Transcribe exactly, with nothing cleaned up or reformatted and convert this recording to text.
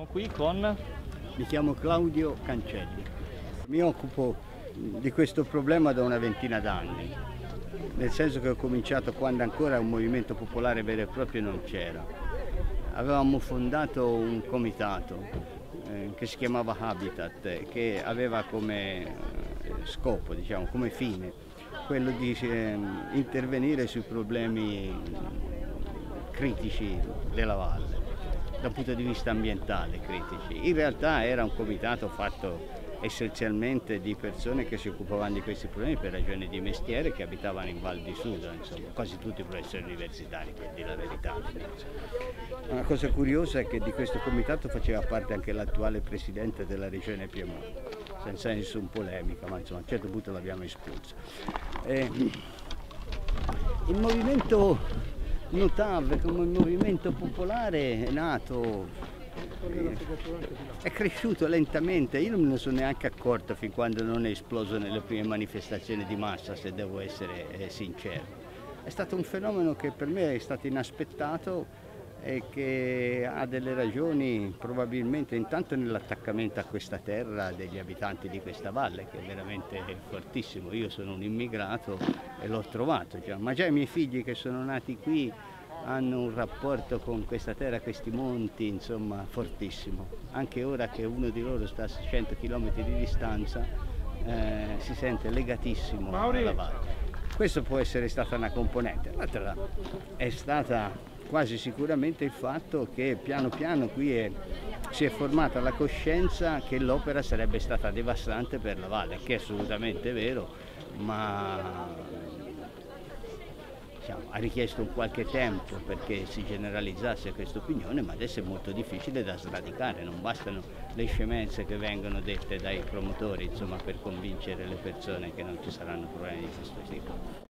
Siamo qui con... Mi chiamo Claudio Cancelli. Mi occupo di questo problema da una ventina d'anni, nel senso che ho cominciato quando ancora un movimento popolare vero e proprio non c'era. Avevamo fondato un comitato eh, che si chiamava Habitat, che aveva come scopo, diciamo, come fine, quello di eh, intervenire sui problemi critici della valle, dal punto di vista ambientale critici. In realtà era un comitato fatto essenzialmente di persone che si occupavano di questi problemi per ragioni di mestiere, che abitavano in Val di Susa, insomma, quasi tutti professori universitari, per dire la verità. Una cosa curiosa è che di questo comitato faceva parte anche l'attuale presidente della regione Piemonte, senza nessuna polemica, ma insomma a un certo punto l'abbiamo espulso. E il movimento No Tav, come un movimento popolare, è nato... è cresciuto lentamente, io non me ne sono neanche accorto fin quando non è esploso nelle prime manifestazioni di massa, se devo essere sincero. È stato un fenomeno che per me è stato inaspettato e che ha delle ragioni probabilmente intanto nell'attaccamento a questa terra degli abitanti di questa valle, che è veramente fortissimo. Io sono un immigrato e l'ho trovato, ma già i miei figli che sono nati qui hanno un rapporto con questa terra, questi monti, insomma, fortissimo. Anche ora che uno di loro sta a cento chilometri di distanza, eh, si sente legatissimo alla valle. Questo può essere stata una componente. L'altra è stata quasi sicuramente il fatto che piano piano qui è, si è formata la coscienza che l'opera sarebbe stata devastante per la valle, che è assolutamente vero, ma... ha richiesto un qualche tempo perché si generalizzasse questa opinione, ma adesso è molto difficile da sradicare, non bastano le scemenze che vengono dette dai promotori, insomma, per convincere le persone che non ci saranno problemi di questo tipo.